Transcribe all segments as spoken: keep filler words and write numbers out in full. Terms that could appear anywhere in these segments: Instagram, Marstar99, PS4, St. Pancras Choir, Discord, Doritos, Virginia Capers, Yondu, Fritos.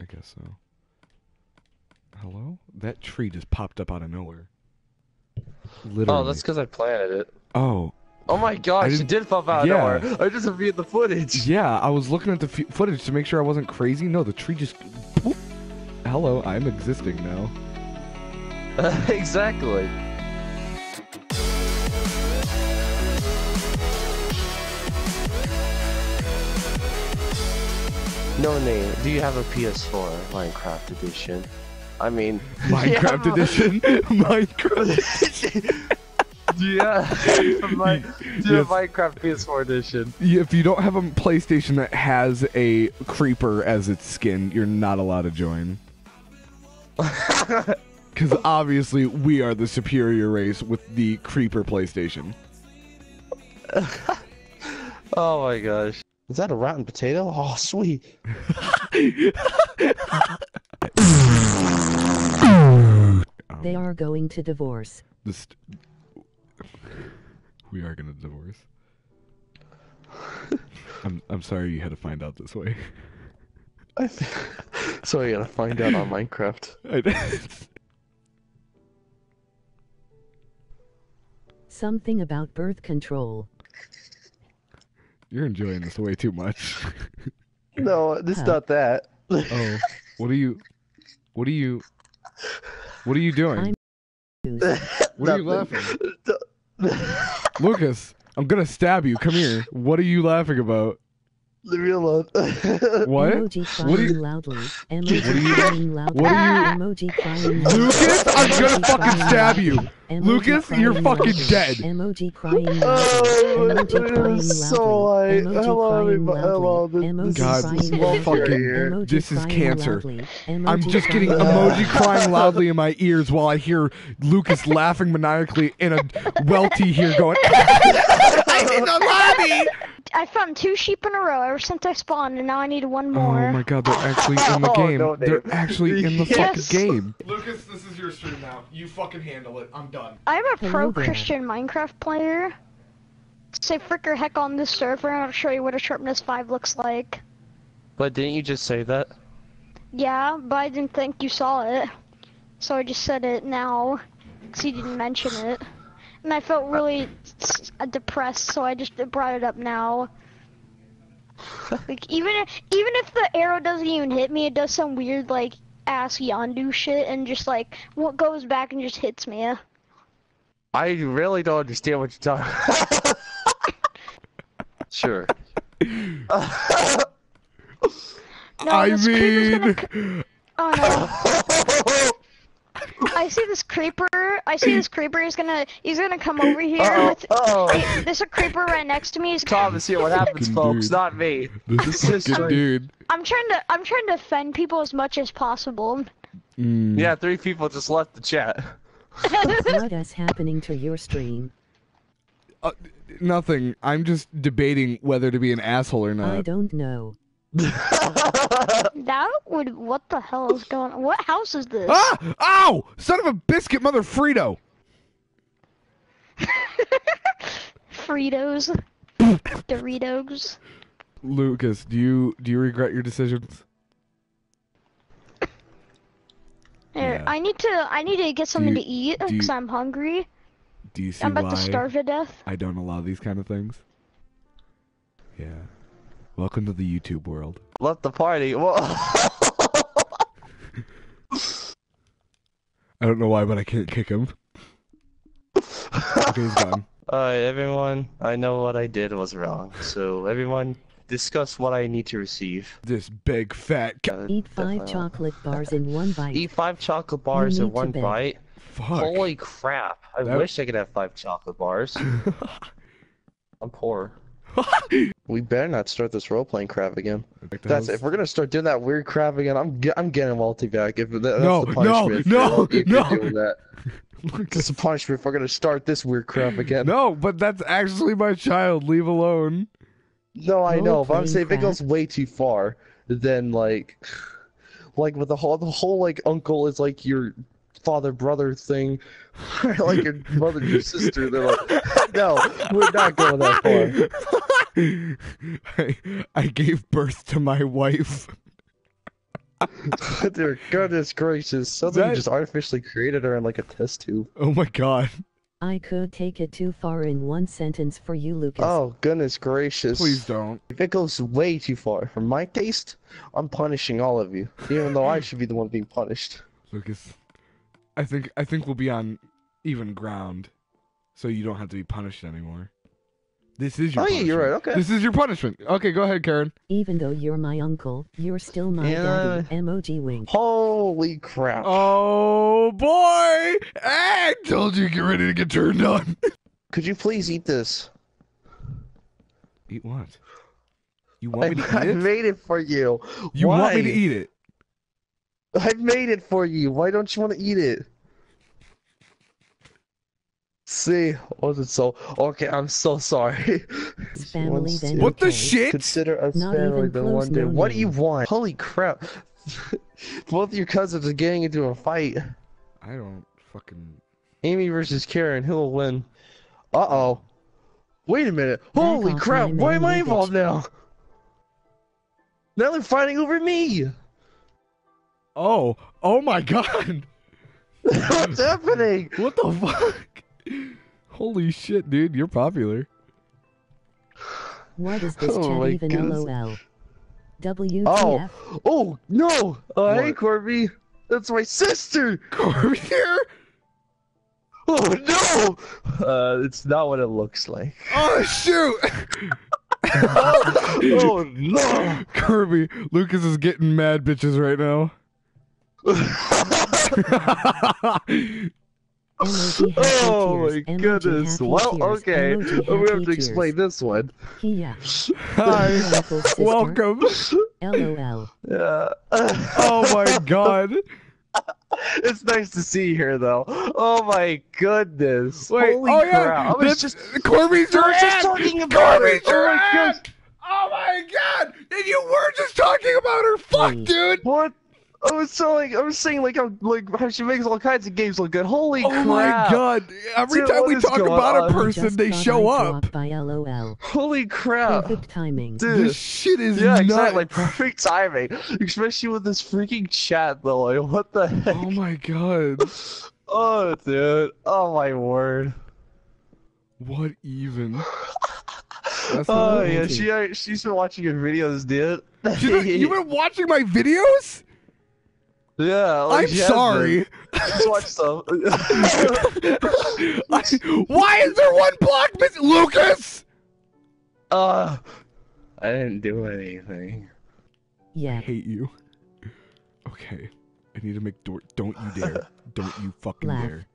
I guess so. Hello? That tree just popped up out of nowhere. Literally. Oh, that's because I planted it. Oh. Oh my gosh, it did pop out of yeah. nowhere. I just reviewed the footage. Yeah, I was looking at the f footage to make sure I wasn't crazy. No, the tree just... Whoop. Hello, I'm existing now. Exactly. No name. Do you have a P S four Minecraft edition? I mean, Minecraft yeah. edition. Minecraft. Yeah. My, do you have yes. Minecraft P S four edition? If you don't have a PlayStation that has a creeper as its skin, you're not allowed to join. Because obviously we are the superior race with the creeper PlayStation. Oh my gosh. Is that a rotten potato? Oh, sweet. They are going to divorce. This, we are going to divorce. I'm, I'm sorry you had to find out this way. I so you got to find out on Minecraft. I did. Something about birth control. You're enjoying this way too much. No, it's not that. Oh, what are you? What are you? What are you doing? I'm what are you laughing? Lucas, I'm gonna stab you. Come here. What are you laughing about? Leave me alone. What? Emoji what are you? Loudly. Emoji what are you? Crying loudly. What are you? Emoji crying loudly. Lucas, I'm gonna fucking stab you. Emoji Lucas, you're fucking loudly. Dead. Emoji crying loudly. Oh, emoji crying so light. Emoji hello, crying hello, this, emoji God, this is fucking. This is cancer. I'm just getting emoji crying loudly in my ears while I hear Lucas laughing maniacally in a welty here going. I'm in the lobby. I found two sheep in a row ever since I spawned, and now I need one more. Oh my god, they're actually in the game. Oh, no, they're actually in the yes. fucking game. Lucas, this is your stream now. You fucking handle it. I'm done. I'm a pro-Christian Minecraft player. Say frick or heck on this server, and I'll show you what a sharpness five looks like. But didn't you just say that? Yeah, but I didn't think you saw it. So I just said it now, because you didn't mention it. And I felt really depressed, so I just brought it up now. Like even if, even if the arrow doesn't even hit me, it does some weird like ass Yondu shit, and just like what goes back and just hits me. I really don't understand what you're talking about. Sure. uh, no, I mean. Gonna... Oh no. I see this creeper. I see this creeper is gonna he's gonna come over here uh-oh, with uh-oh. Hey, there's a creeper right next to me. He's Thomas here, what happens folks, dude. Not me. This is good dude. I'm trying to I'm trying to offend people as much as possible. Mm. Yeah, three people just left the chat. What is happening to your stream? Uh, nothing. I'm just debating whether to be an asshole or not. I don't know. That would what the hell is going on? What house is this? Ah! Ow! Son of a biscuit mother Frito! Fritos. Doritos. Lucas, do you do you regret your decisions? Here, yeah. I need to I need to get something you, to eat because I'm hungry. Do you see I'm about why to starve to death. I don't allow these kind of things. Yeah. Welcome to the YouTube world. Left the party. I don't know why, but I can't kick him. Okay, he's gone. Alright, everyone, I know what I did was wrong. So, everyone, discuss what I need to receive. This big fat guy. Eat five chocolate bars in one bite. Eat five chocolate bars in one bite? Fuck. Holy crap. I that... wish I could have five chocolate bars. I'm poor. We better not start this role-playing crap again. That's if we're gonna start doing that weird crap again. I'm ge I'm getting multi back. If that, that's no, the punishment. No, no, no, no. That. That's a punishment if we're gonna start this weird crap again. No, but that's actually my child. Leave alone. No, I know. If I'm saying if it goes way too far, then like, like with the whole the whole like uncle is like your father brother thing, like your brother and your sister. They're like, no, we're not going that far. I, I gave birth to my wife. Dear goodness gracious, something that... just artificially created her in like a test tube. Oh my god. I could take it too far in one sentence for you, Lucas. Oh, goodness gracious. Please don't. If it goes way too far for my taste, I'm punishing all of you. Even though I should be the one being punished. Lucas, I think I think we'll be on even ground. So you don't have to be punished anymore. This is your oh, punishment. Oh, yeah, you're right, okay. This is your punishment. Okay, go ahead, Karen. Even though you're my uncle, you're still my yeah. daddy. Emoji wink. Holy crap. Oh, boy! I told you get ready to get turned on. Could you please eat this? Eat what? You want I, me to eat I it? I made it for you. You Why? want me to eat it? I made it for you. Why don't you want to eat it? See, wasn't so okay. I'm so sorry. Family then what okay. the shit? Consider us Not family then one day. No what do you want? Holy crap! Both your cousins are getting into a fight. I don't fucking. Amy versus Karen. Who will win? Uh oh. Wait a minute. Back Holy crap! Why am I involved now? Now they're fighting over me. Oh! Oh my god! What's happening? What the fuck? Holy shit, dude, you're popular. What is this oh chat even goodness. LOL? W T F? Oh, oh no! Uh, hey, Corby! That's my sister! Corby here? Oh no! Uh, it's not what it looks like. Oh shoot! Oh no! Corby, Lucas is getting mad bitches right now. Oh my goodness. Well, okay. We have to explain this one. Yeah. Hi. Welcome. LOL. Yeah. Oh my god. It's nice to see you here, though. Oh my goodness. Wait, Holy oh crap. yeah. That's just. Corby's your ass! talking about Corby's it. your ass! Oh my god! And you were just talking about her! Fuck, Wait. dude! What? I was so like I was saying like I'm like how she makes all kinds of games look good. Holy oh crap! Oh my god! Every Dude, time we talk about on? a person, they show up. By LOL. Holy crap! Perfect timing. Dude, this shit is yeah nuts. exactly perfect timing, especially with this freaking chat, Lily. What the heck? Oh my god! Oh dude! Oh my word! What even? Oh yeah, she she's been watching your videos, dude. You've you been watching my videos? Yeah, like I'm sorry. Let's watch some. Why is there one block missing, Lucas? Uh, I didn't do anything. Yeah. I hate you. Okay, I need to make door. Don't you dare! Don't you fucking Laugh. dare!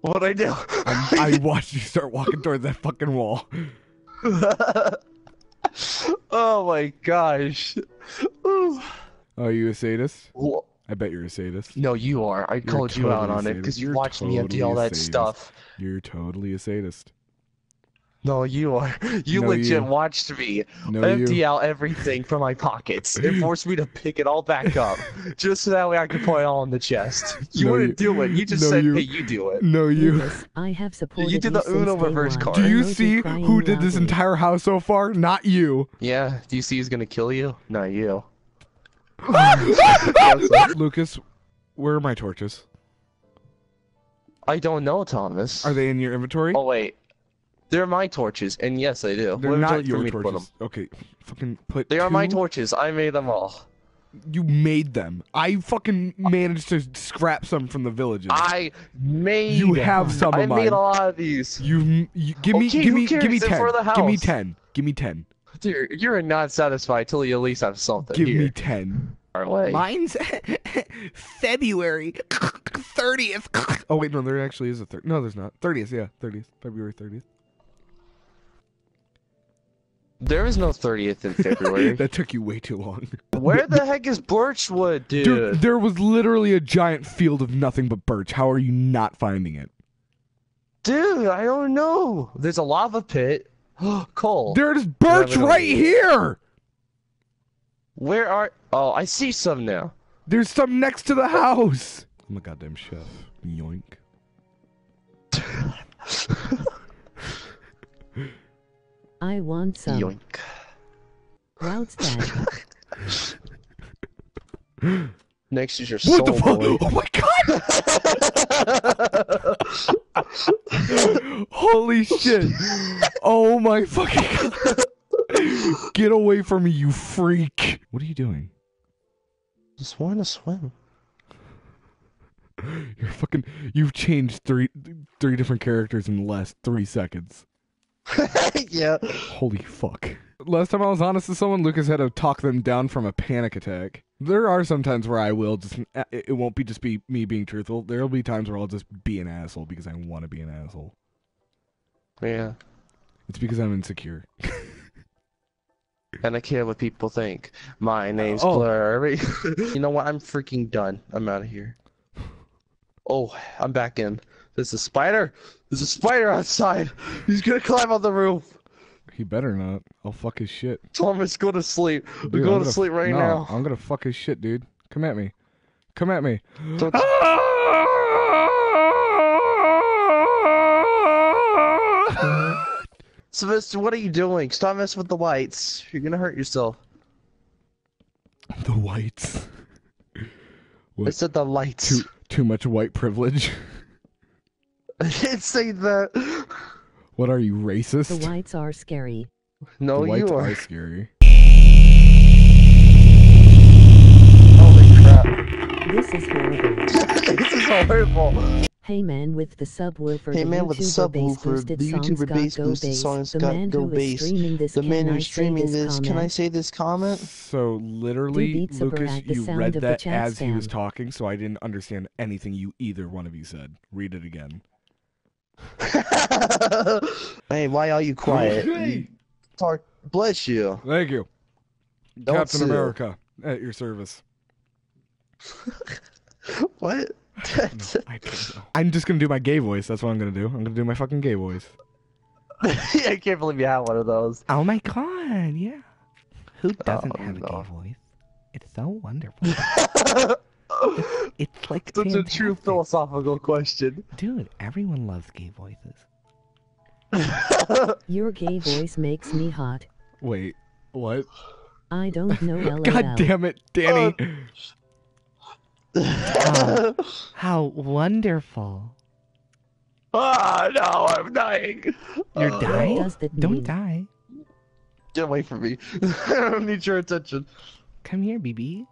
What'd I do? I'm, I watched you start walking towards that fucking wall. Oh my gosh. Ooh. Oh, you a sadist? What? I bet you're a sadist. No, you are. I you're called totally you out on it because you watched totally me empty all that sadist. stuff. You're totally a sadist. No, you are. You no, legit you. watched me no, empty you. out everything from my pockets. It forced me to pick it all back up just so that way I could put it all in the chest. You no, wouldn't you. do it. You just no, said, you. hey, you do it. No, you. I have supported you did the Uno reverse card. Do you see who did this entire house so far? Not you. Yeah. Do you see who's going to kill you? Not you. Lucas, where are my torches? I don't know, Thomas. Are they in your inventory? Oh wait, they're my torches, and yes, I do. They're what not your torches. To put okay, fucking put. They two... are my torches. I made them all. You made them. I fucking managed to scrap some from the villages. I made. You have some of I mine. I made a lot of these. You, you give me, okay, give me, give me ten. Give me ten. Give me ten. Dude, you're not satisfied till you at least have something. Give here. me ten. Mine's February thirtieth. Oh wait, no, there actually is a thirtieth. No, there's not. Thirtieth, yeah, thirtieth, February thirtieth. There is no thirtieth in February. That took you way too long. Where the heck is birchwood, dude? Dude, there was literally a giant field of nothing but birch. How are you not finding it? Dude, I don't know. There's a lava pit. Coal. There's birch right here! Where are... Oh, I see some now. There's some next to the house! I'm a goddamn chef. Yoink. I want some. Yoink. What's that? Next is your soul. What the fuck? Boy. Oh my god! Holy shit! Oh my fucking god! Get away from me, you freak! What are you doing? Just want to swim. You're fucking. You've changed three, three different characters in the last three seconds. Yeah. Holy fuck. Last time I was honest with someone, Lucas had to talk them down from a panic attack. There are some times where I will just, it won't be just be me being truthful. There'll be times where I'll just be an asshole because I want to be an asshole. Yeah. It's because I'm insecure. And I care what people think. My name's oh. Blurry. You know what? I'm freaking done. I'm out of here. Oh, I'm back in. There's a spider. There's a spider outside. He's gonna climb on the roof. He better not. I'll fuck his shit. Thomas, go to sleep. Dude, We're going gonna, to sleep right no, now. I'm gonna fuck his shit, dude. Come at me. Come at me. Don't... Sylvester, what are you doing? Stop messing with the lights. You're gonna hurt yourself. The whites. I said the lights. Too, too much white privilege. I didn't say that. What are you, racist? The whites are scary. No, the whites you are. are scary. Holy crap. This is horrible. This is horrible. Hey man with the subwoofer, hey man with the subwoofer, the YouTuber bass boosted songs got go bass. The man who's streaming this, can I say this comment? So literally, Lucas, you read that as he was talking, so I didn't understand anything you either one of you said. Read it again. Hey, why are you quiet? You talk, bless you. Thank you. Don't Captain sue. America, at your service. What? I don't know. I don't know. I'm just gonna do my gay voice. That's what I'm gonna do. I'm gonna do my fucking gay voice. I can't believe you had one of those. Oh my god, yeah. Who doesn't oh, have no. a gay voice? It's so wonderful. it's, it's like such fantastic. a true philosophical question. Dude, everyone loves gay voices. Your gay voice makes me hot. Wait, what? I don't know. L O L. God damn it, Danny. Uh, Oh, how wonderful. Ah, oh, no, I'm dying. You're uh, dying? Don't mean? die. Get away from me. I don't need your attention. Come here, B B.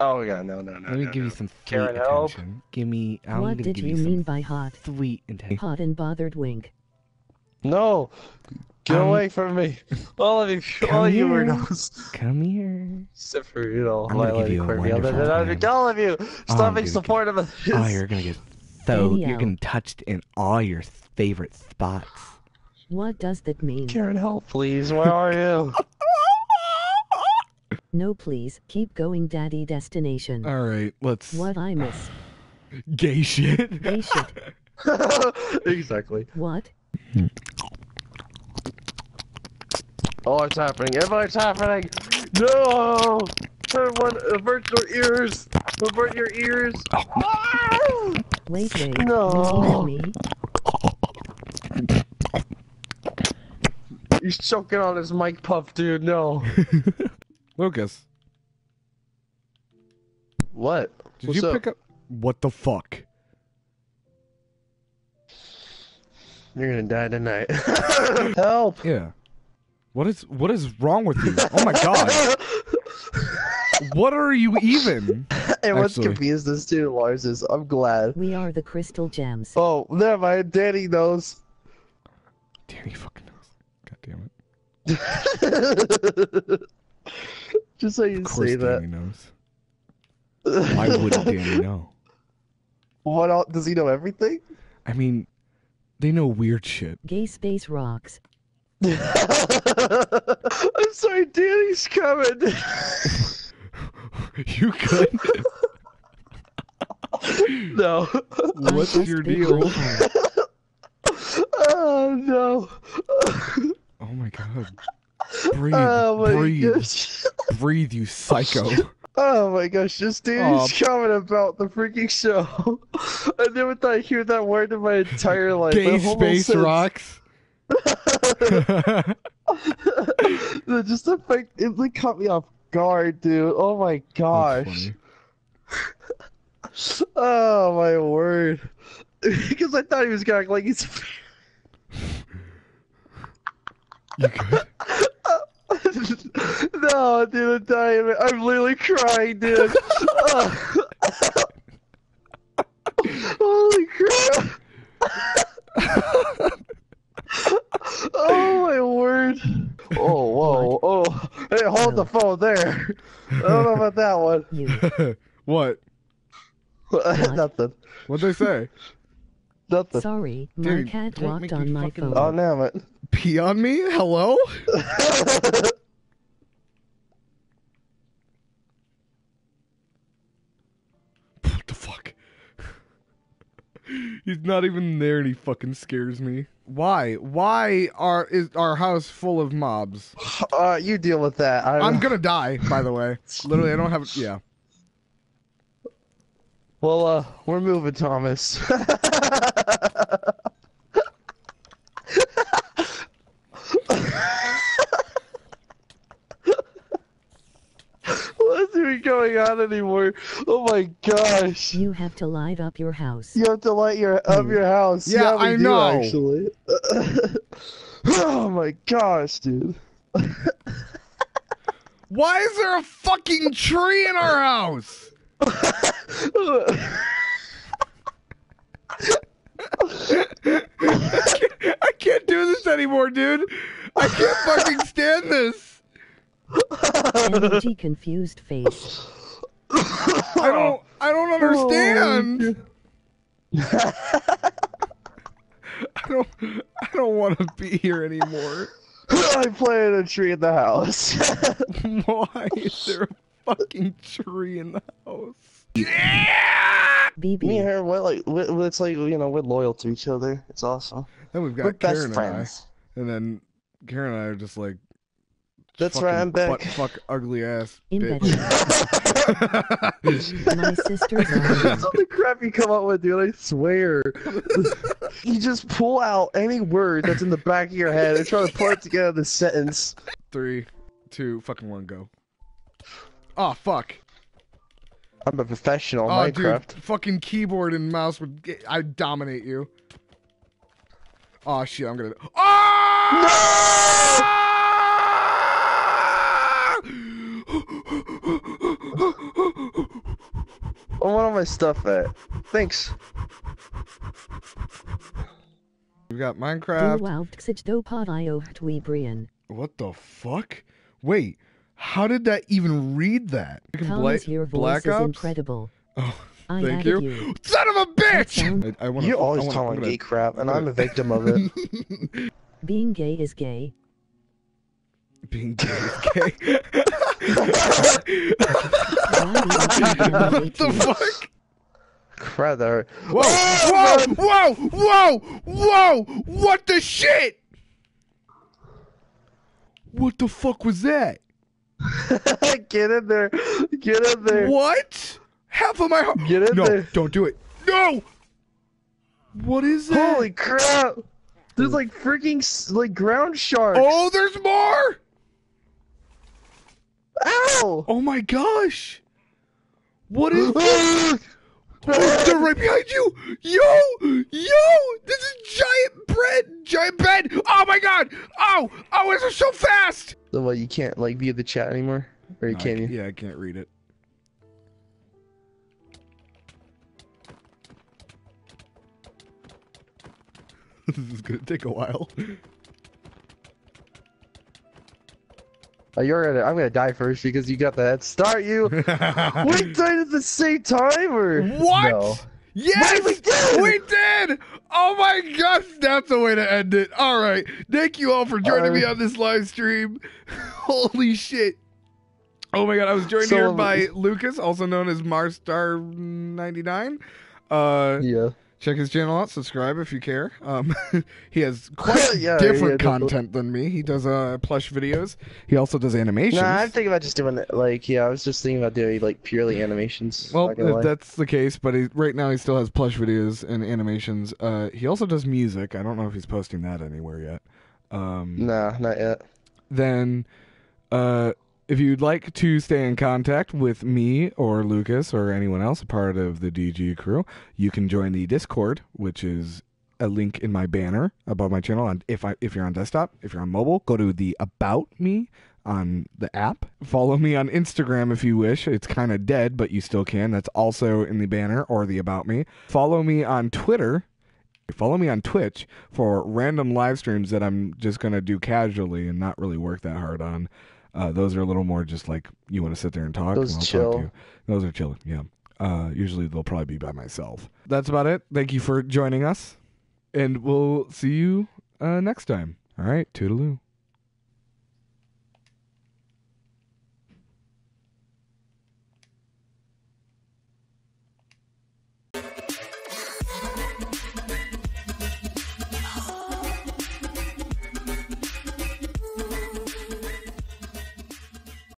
Oh, yeah, no, no, no. Let me no, give no. you some sweet Karen, attention. Help. Give me. I'm what did give you mean by hot? Sweet attention. Hot and bothered wink. No! Get um, away from me. All of you, all of you weirdos. Come here. Except for, you know, Lila and Corby. All of you, stop being supportive of this. Oh, you're gonna get so, you're gonna touched in all your favorite spots. What does that mean? Karen, help, please. Where are you? No, please. Keep going, Daddy Destination. All right, let's... What I miss? Gay shit. Gay shit. Exactly. What? Oh, it's happening. Everybody's happening. No! Everyone, avert your ears. Avert your ears. Oh. Ah! Wait, wait. No. You, he's choking on his mic puff, dude. No. Lucas. What? Did What's you up? pick up? What the fuck? You're gonna die tonight. Help! Yeah. What is what is wrong with you? Oh my god! What are you even? Hey, what's confused is too, Lars is I'm glad. We are the crystal gems. Oh, never mind. Danny knows. Danny fucking knows. God damn it! Just so you say that. Of course, Danny knows. Why wouldn't Danny know? What else? Does he know everything? I mean, they know weird shit. Gay space rocks. I'm sorry, Danny's coming. You couldn't. No. What's your deal? Oh no. Oh my god. Breathe. Oh my breathe. Gosh. Breathe, you psycho. Oh my gosh, just Danny's oh. comment about the freaking show. I never thought I'd hear that word in my entire life. Gay space rocks. Just the fact it like caught me off guard, dude. Oh my gosh. Oh my word. Because I thought he was going like he's. You good? No, dude, I'm dying. I'm literally crying, dude. Oh. Holy crap. Oh my word. Oh, whoa. Oh, hey, hold the phone there. I don't know about that one. What? What? Nothing. What'd they say? Nothing. Sorry, dude, my cat walked on my phone. Oh, damn it. Pee on me? Hello? What the fuck? He's not even there and he fucking scares me. Why? Why are is our house full of mobs? Uh, you deal with that. I I'm gonna die, by the way. Literally, I don't have... Yeah. Well, uh, we're moving, Thomas. What is even going on anymore? Oh my gosh! You have to light up your house. You have to light your up your house. Yeah, yeah I do, know. Actually. Oh my gosh, dude. Why is there a fucking tree in our house? I, can't, I can't do this anymore, dude. I can't fucking stand this. Energy confused face. I don't. I don't understand. I don't. I don't want to be here anymore. I planted a tree in the house. Why is there a fucking tree in the house? Yeah! B B. Me and her, we're like, we're, it's like, you know, we're loyal to each other. It's awesome. Then we've got we're Karen best friends. And I. And then Karen and I are just like. That's right, I'm back. Butt fuck ugly ass. In bitch. Bed. My sister's that's all the crap you come up with, dude. I swear. You just pull out any word that's in the back of your head and try to put it together the sentence. Three, two, fucking one, go. Oh fuck. I'm a professional oh, Minecraft. Dude, fucking keyboard and mouse would get, I'd dominate you. Oh shit, I'm gonna oh! No! Oh, what am I stuff at? Thanks. We got Minecraft. What the fuck? Wait. How did that even read that? Thomas, your voice Black is Ops? Incredible. Oh, I thank you. you. Son of a bitch! I, I wanna, You're always I wanna, calling gonna, gay crap, and I'm a victim of it. Being gay is gay. Being gay is gay? What the fuck? Crother. Whoa, whoa, whoa, whoa, whoa! What the shit? What the fuck was that? Get in there! Get in there! What? Half of my heart! Get in no, there! No, don't do it! No! What is that? Holy crap! There's like freaking like ground sharks! Oh, there's more! Ow! Oh my gosh! What is this? Oh, they're right behind you! Yo! Yo! This is giant bread! Giant bed! Oh my god! Oh! Oh, it's so fast! So, well, you can't, like, view the chat anymore? Or you no, can, I can you? Yeah, I can't read it. This is gonna take a while. Oh, you're gonna, I'm gonna die first because you got the head start, you! We died at the same time, or? What? No. Yes! We did! we did! Oh my gosh, that's a way to end it. Alright, thank you all for joining uh, me on this live stream. Holy shit. Oh my god, I was joined so, here by Lucas, also known as Marstar ninety-nine. Uh, yeah. Check his channel out, subscribe if you care. Um, he has quite yeah, different yeah, content than me. He does uh, plush videos. He also does animations. Nah, I'm thinking about just doing, like, yeah, I was just thinking about doing, like, purely animations. Well, if that's the case, but he, right now he still has plush videos and animations. Uh, he also does music. I don't know if he's posting that anywhere yet. Um, nah, not yet. Then uh, If you'd like to stay in contact with me or Lucas or anyone else, a part of the D G crew, you can join the Discord, which is a link in my banner above my channel. And if I, if you're on desktop, if you're on mobile, go to the About Me on the app. Follow me on Instagram if you wish. It's kind of dead, but you still can. That's also in the banner or the About Me. Follow me on Twitter. Follow me on Twitch for random live streams that I'm just going to do casually and not really work that hard on. Uh, those are a little more just like you want to sit there and talk. Those and I'll chill. Talk to you. Those are chill. Yeah. Uh, usually they'll probably be by myself. That's about it. Thank you for joining us, and we'll see you uh, next time. All right. Toodaloo.